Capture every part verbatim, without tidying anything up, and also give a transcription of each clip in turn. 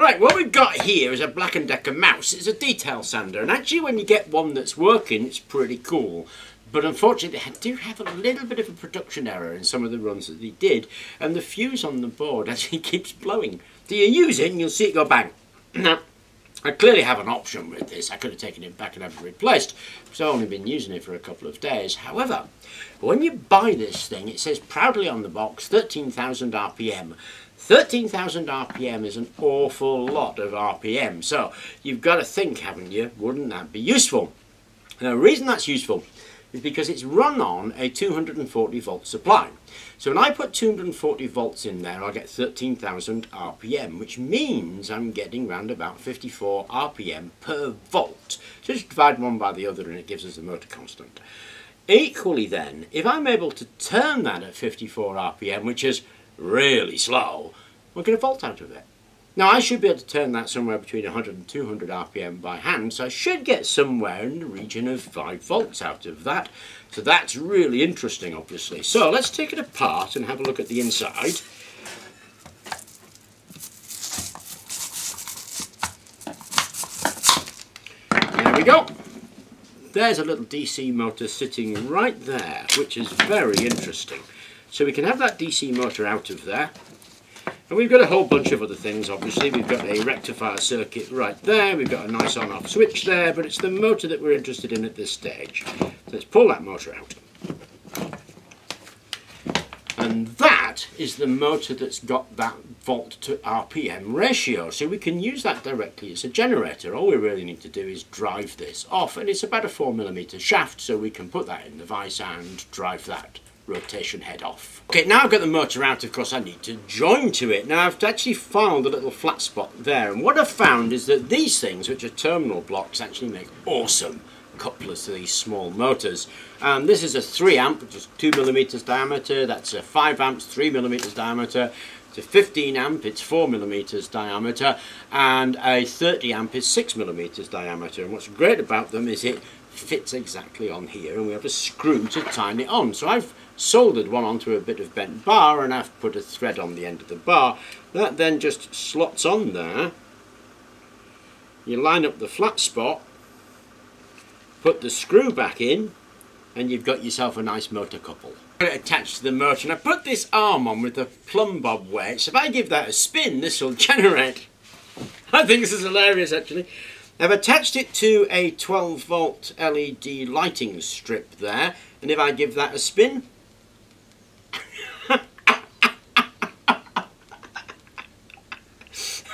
Right, what we've got here is a Black and Decker mouse. It's a detail sander, and actually when you get one that's working, it's pretty cool. But unfortunately, they do have a little bit of a production error in some of the runs that they did, and the fuse on the board actually keeps blowing. So you use it and you'll see it go bang. Now, I clearly have an option with this. I could have taken it back and have it replaced, because I've only been using it for a couple of days. However, when you buy this thing, it says proudly on the box, thirteen thousand R P M. thirteen thousand R P M is an awful lot of R P M. So you've got to think, haven't you? Wouldn't that be useful? Now, the reason that's useful is because it's run on a two hundred forty volt supply. So when I put two hundred forty volts in there, I get thirteen thousand R P M, which means I'm getting round about fifty-four R P M per volt. So just divide one by the other and it gives us the motor constant. Equally then, if I'm able to turn that at fifty-four R P M, which is really slow, we'll get a volt out of it. Now I should be able to turn that somewhere between one hundred and two hundred R P M by hand, so I should get somewhere in the region of five volts out of that. So that's really interesting, obviously. So let's take it apart and have a look at the inside. There we go. There's a little D C motor sitting right there, which is very interesting. So we can have that D C motor out of there. And we've got a whole bunch of other things, obviously. We've got a rectifier circuit right there. We've got a nice on-off switch there, but it's the motor that we're interested in at this stage. So let's pull that motor out. And that is the motor that's got that volt to R P M ratio. So we can use that directly as a generator. All we really need to do is drive this off. And it's about a four millimeter shaft, so we can put that in the vise and drive that rotation head off. Okay, now I've got the motor out, of course I need to join to it. Now I've actually filed a little flat spot there, and what I've found is that these things, which are terminal blocks, actually make awesome couplers to these small motors. And um, this is a three amp, which is two millimeters diameter. That's a five amps, three millimeters diameter. It's a fifteen amp, it's four millimeters diameter. And a thirty amp is six millimeters diameter. And what's great about them is it fits exactly on here, and we have a screw to tighten it on. So I've soldered one onto a bit of bent bar, and I've put a thread on the end of the bar. That then just slots on there. You line up the flat spot, put the screw back in, and you've got yourself a nice motor couple. Got it attached to the motor, and I put this arm on with a plumb bob wedge. If I give that a spin, this will generate. I think this is hilarious, actually. I've attached it to a twelve volt L E D lighting strip there, and if I give that a spin,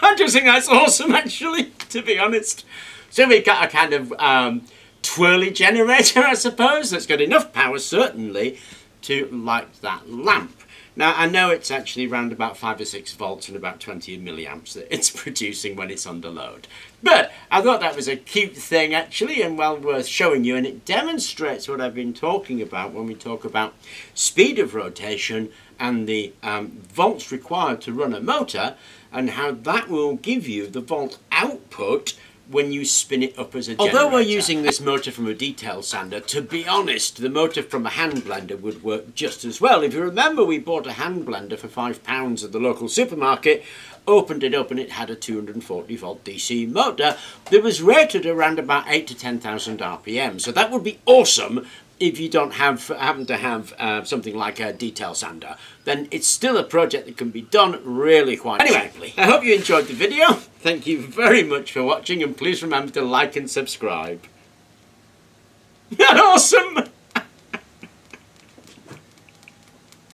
I just think that's awesome, actually, to be honest. So we've got a kind of um, twirly generator, I suppose, that's got enough power, certainly, to light that lamp. Now, I know it's actually around about five or six volts and about twenty milliamps that it's producing when it's under load. But I thought that was a cute thing, actually, and well worth showing you. And it demonstrates what I've been talking about when we talk about speed of rotation and the um, volts required to run a motor, and how that will give you the volt output when you spin it up as a generator. Although we're using this motor from a detail sander, to be honest, the motor from a hand blender would work just as well. If you remember, we bought a hand blender for five pounds at the local supermarket, opened it up, and it had a two hundred forty volt D C motor that was rated around about eight to ten thousand R P M. So that would be awesome if you don't have happen to have uh, something like a detail sander. Then it's still a project that can be done really quite anyway, cheaply. I hope you enjoyed the video. Thank you very much for watching, and please remember to like and subscribe. Awesome!